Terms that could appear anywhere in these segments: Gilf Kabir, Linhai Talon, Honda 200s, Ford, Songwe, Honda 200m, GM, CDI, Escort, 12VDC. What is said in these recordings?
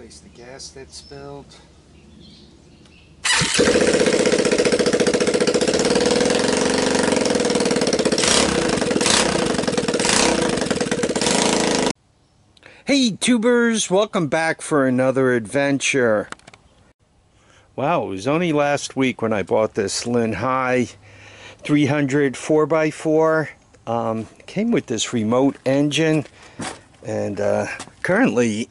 replace the gas that's spilled. Hey tubers, welcome back for another adventure. Wow, it was only last week when I bought this Linhai 300 4x4. Came with this remote engine, and currently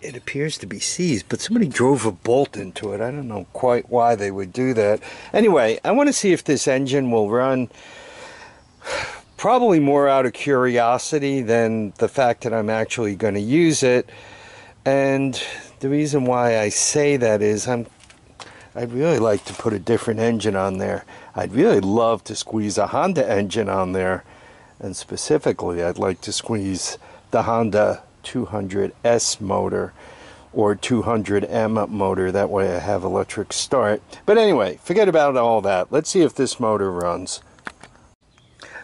it appears to be seized, but somebody drove a bolt into it. I don't know quite why they would do that. Anyway, I want to see if this engine will run. Probably more out of curiosity than the fact that I'm actually going to use it. And the reason why I say that is I'd really like to put a different engine on there. I'd really love to squeeze a Honda engine on there, and specifically I'd like to squeeze the Honda 200s motor or 200m motor. That way I have electric start. But anyway, forget about all that. Let's see if this motor runs.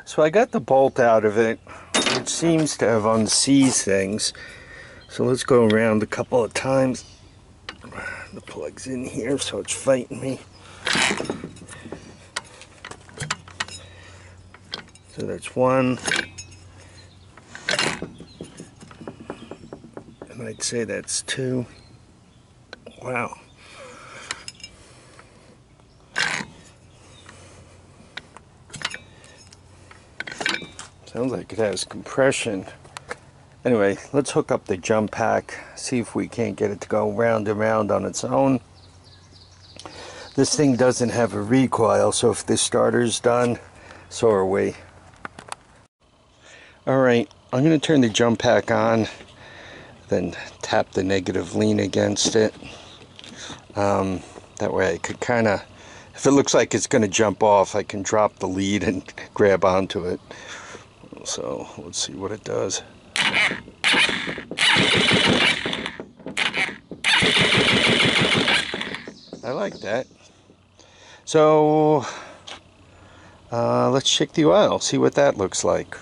So I got the bolt out of it, which seems to have unseized things. So let's go around a couple of times. The plug's in here, so it's fighting me. So that's one. And I'd say that's two. Wow. Sounds like it has compression. Anyway, let's hook up the jump pack, see if we can't get it to go round and round on its own. This thing doesn't have a recoil, so if this starter's done, so are we. Alright, I'm going to turn the jump pack on, then tap the negative lean against it. That way I could kind of, if it looks like it's going to jump off, I can drop the lead and grab onto it. So let's see what it does. I like that. So let's check the oil, see what that looks like.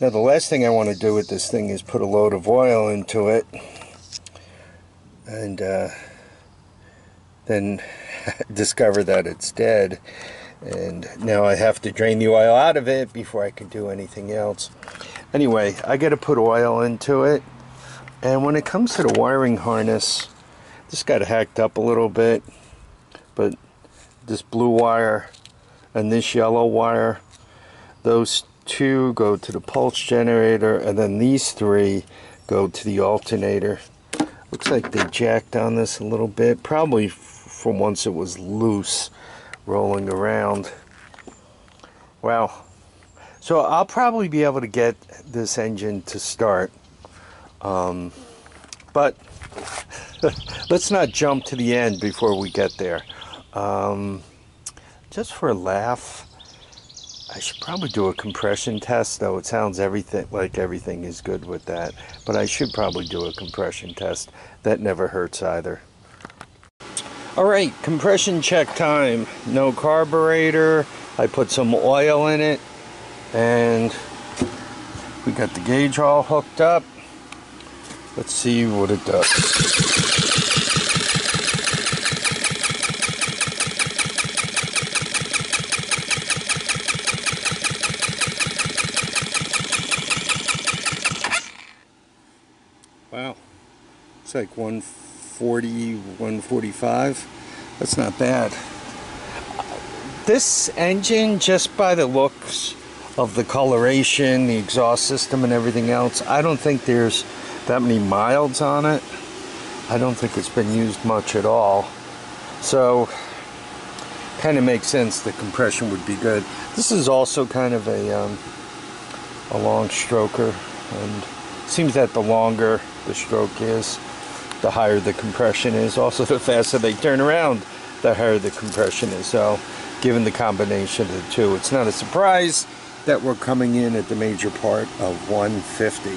Now the last thing I want to do with this thing is put a load of oil into it and then discover that it's dead. And now I have to drain the oil out of it before I can do anything else. Anyway, I got to put oil into it. And when it comes to the wiring harness, this got hacked up a little bit. But this blue wire and this yellow wire, those two go to the pulse generator. And then these three go to the alternator. Looks like they jacked on this a little bit. Probably from once it was loose. Rolling around. Wow. So I'll probably be able to get this engine to start. But let's not jump to the end before we get there. Just for a laugh, I should probably do a compression test, though it sounds everything is good with that. But I should probably do a compression test. That never hurts either. Alright, compression check time. No carburetor. I put some oil in it. And we got the gauge all hooked up. Let's see what it does. Wow. It's like 145. That's not bad. This engine, just by the looks of the coloration, the exhaust system and everything else, I don't think there's that many miles on it. I don't think it's been used much at all. So kind of makes sense the compression would be good. This is also kind of a long stroker, and it seems that the longer the stroke is, the higher the compression is. Also, the faster they turn around, the higher the compression is. So, given the combination of the two, it's not a surprise that we're coming in at the major part of 150.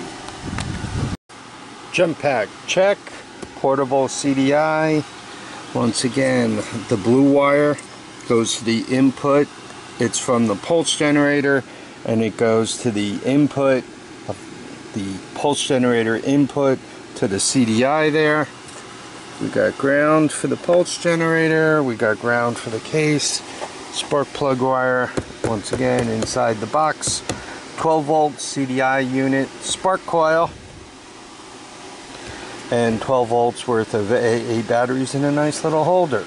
Jump pack check, portable CDI. Once again, the blue wire goes to the input. It's from the pulse generator, and it goes to the input, the pulse generator input to the CDI there. We got ground for the pulse generator, we got ground for the case, spark plug wire, once again inside the box, 12 volt CDI unit, spark coil, and 12 volts worth of AA batteries in a nice little holder.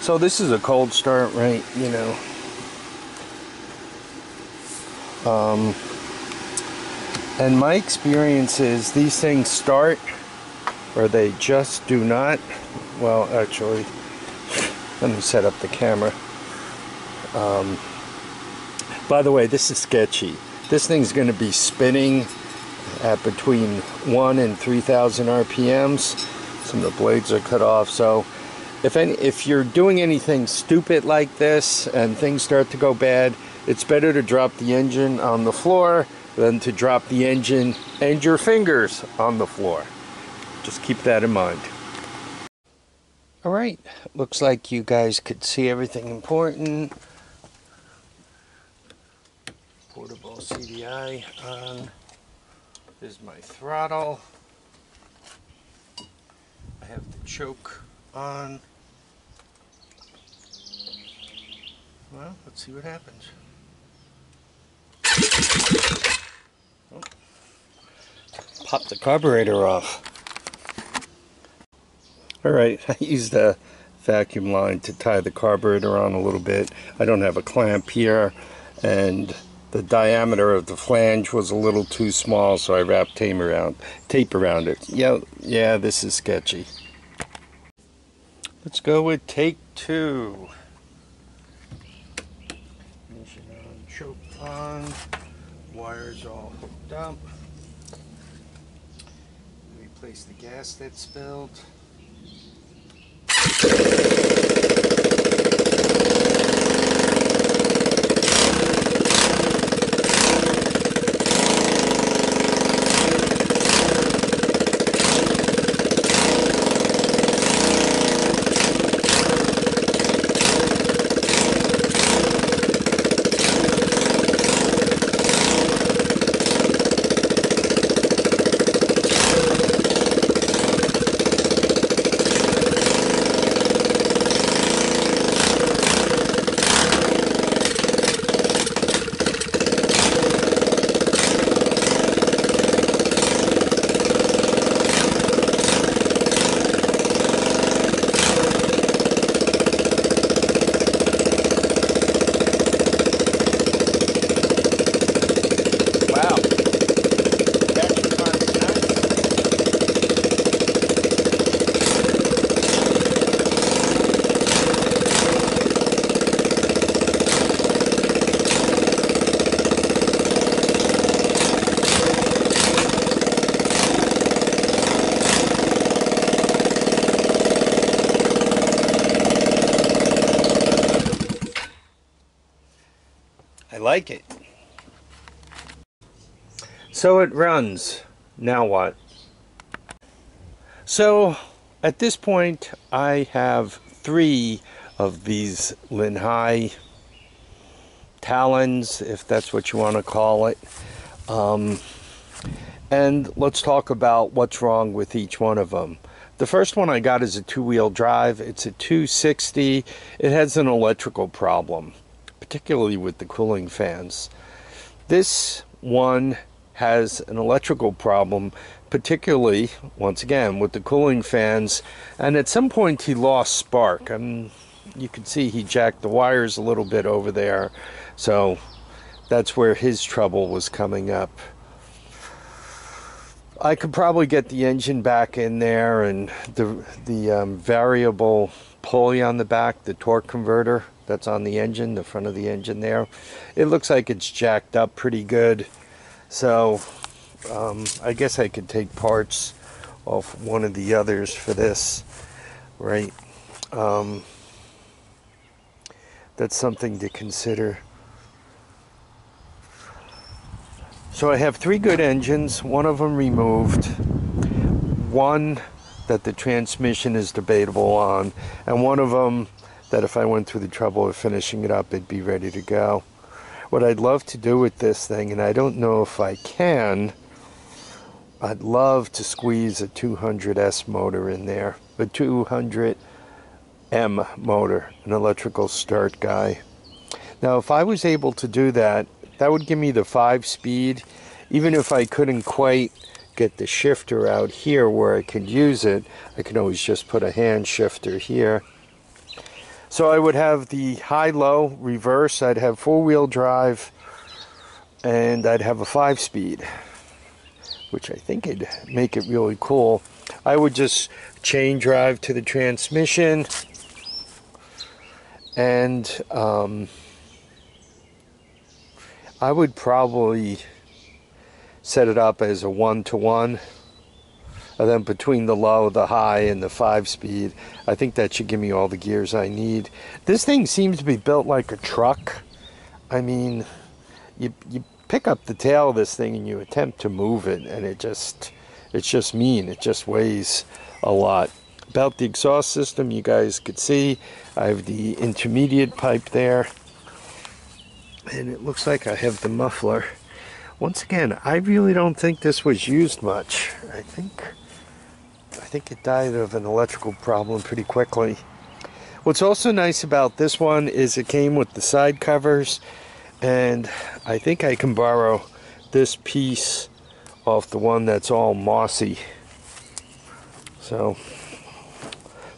So this is a cold start, right? You know, and my experience is these things start or they just do not. Well, actually, let me set up the camera. By the way, this is sketchy. This thing's going to be spinning at between 1,000 and 3,000 RPMs. Some of the blades are cut off. So if you're doing anything stupid like this and things start to go bad, it's better to drop the engine on the floor than to drop the engine and your fingers on the floor. Just keep that in mind. All right, looks like you guys could see everything important. Portable CDI on. This is my throttle. I have the choke on. Well, let's see what happens. Oh. Pop the carburetor off. Alright, I used the vacuum line to tie the carburetor on a little bit. I don't have a clamp here, and the diameter of the flange was a little too small, so I wrapped tape around it. Yeah, this is sketchy. Let's go with take two. Ignition on, choke on, wires all hooked up. Replace the gas that spilled. Like it. So it runs. Now what? So at this point I have 3 of these Linhai Talons, if that's what you want to call it. And let's talk about what's wrong with each one of them. The first one I got is a 2-wheel drive. It's a 260. It has an electrical problem, particularly with the cooling fans. This one has an electrical problem, particularly, once again, with the cooling fans, and at some point he lost spark. You can see he jacked the wires a little bit over there, so that's where his trouble was coming up. I could probably get the engine back in there, and the variable pulley on the back, the torque converter that's on the engine, the front of the engine there. It looks like it's jacked up pretty good. So I guess I could take parts off one of the others for this, right? That's something to consider. So I have 3 good engines, one of them removed, one that the transmission is debatable on, and one of them that if I went through the trouble of finishing it up, it'd be ready to go. What I'd love to do with this thing, and I don't know if I can, I'd love to squeeze a 200s motor in there, a 200m motor, an electrical start guy. Now, if I was able to do that, that would give me the 5-speed. Even if I couldn't quite get the shifter out here where I could use it, I can always just put a hand shifter here. So I would have the high-low reverse, I'd have 4-wheel drive, and I'd have a 5-speed, which I think would make it really cool. I would just chain drive to the transmission, and I would probably set it up as a 1-to-1, and then between the low, the high, and the 5-speed. I think that should give me all the gears I need. This thing seems to be built like a truck. I mean, you pick up the tail of this thing and you attempt to move it, and it's just mean. It just weighs a lot. About the exhaust system, you guys could see I have the intermediate pipe there, and it looks like I have the muffler. Once again, I really don't think this was used much. I think it died of an electrical problem pretty quickly. What's also nice about this one is it came with the side covers, and I think I can borrow this piece off the one that's all mossy. So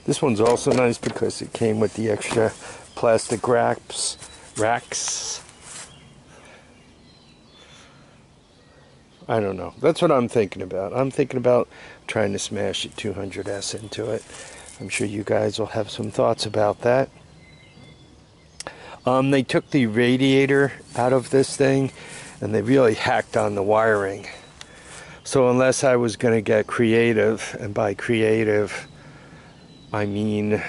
this one's also nice because it came with the extra plastic racks. I don't know. That's what I'm thinking about. I'm thinking about trying to smash a 200S into it. I'm sure you guys will have some thoughts about that. They took the radiator out of this thing, and they really hacked on the wiring. So unless I was going to get creative, and by creative I mean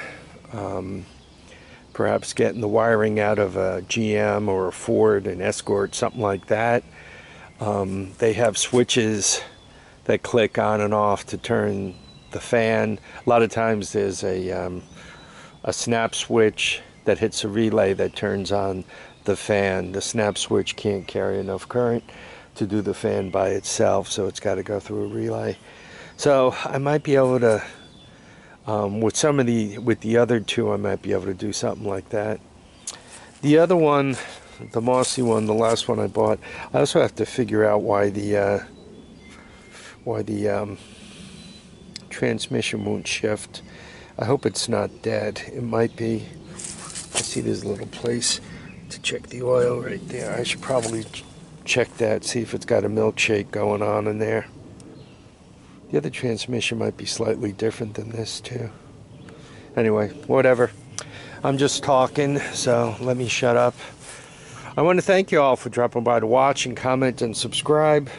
perhaps getting the wiring out of a GM or a Ford, an Escort, something like that. They have switches that click on and off to turn the fan. A lot of times there's a snap switch that hits a relay that turns on the fan. The snap switch can't carry enough current to do the fan by itself, so it's got to go through a relay. So I might be able to, with the other two, I might be able to do something like that. The other one, the mossy one, the last one I bought, I also have to figure out why the transmission won't shift. I hope it's not dead. It might be. I see there's a little place to check the oil right there. I should probably check that, see if it's got a milkshake going on in there. The other transmission might be slightly different than this too. Anyway, whatever. I'm just talking, so let me shut up. I want to thank you all for dropping by to watch and comment and subscribe.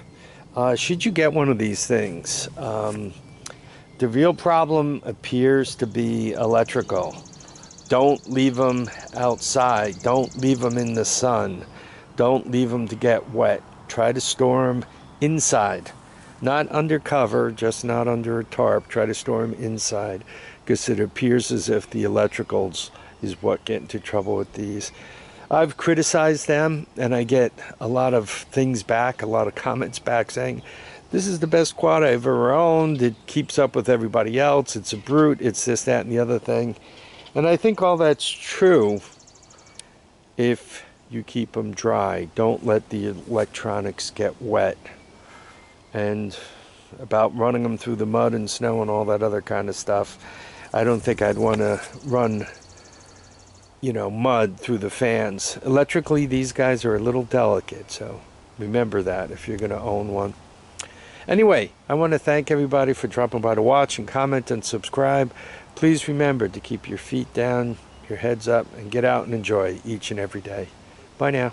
Should you get one of these things, the real problem appears to be electrical. Don't leave them outside. Don't leave them in the sun. Don't leave them to get wet. Try to store them inside. Not under cover, just not under a tarp. Try to store them inside, because it appears as if the electricals is what get into trouble with these. I've criticized them, and I get a lot of things back, a lot of comments back saying, this is the best quad I've ever owned, it keeps up with everybody else, it's a brute, it's this, that, and the other thing. And I think all that's true if you keep them dry. Don't let the electronics get wet. And about running them through the mud and snow and all that other kind of stuff, I don't think I'd want to run, you know, mud through the fans. Electrically, these guys are a little delicate, so remember that if you're going to own one. Anyway, I want to thank everybody for dropping by to watch and comment and subscribe. Please remember to keep your feet down, your heads up, and get out and enjoy each and every day. Bye now.